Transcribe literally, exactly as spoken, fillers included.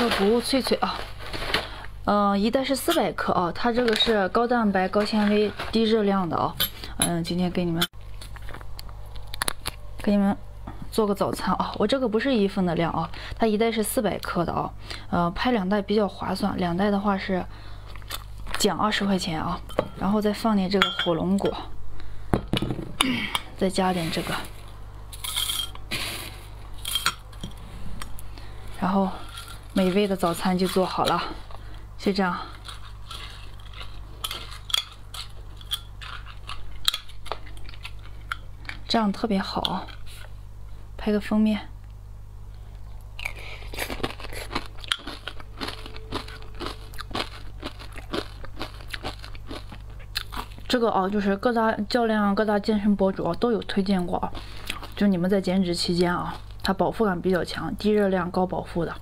这个谷物脆脆啊，嗯、呃，一袋是四百克啊，它这个是高蛋白、高纤维、低热量的啊。嗯，今天给你们给你们做个早餐啊。我这个不是一份的量啊，它一袋是四百克的啊。呃，拍两袋比较划算，两袋的话是减二十块钱啊。然后再放点这个火龙果，再加点这个。 然后，美味的早餐就做好了，就这样。这样特别好，拍个封面。这个啊，就是各大教练啊、各大健身博主啊都有推荐过啊，就你们在减脂期间啊。 它饱腹感比较强，低热量高饱腹的。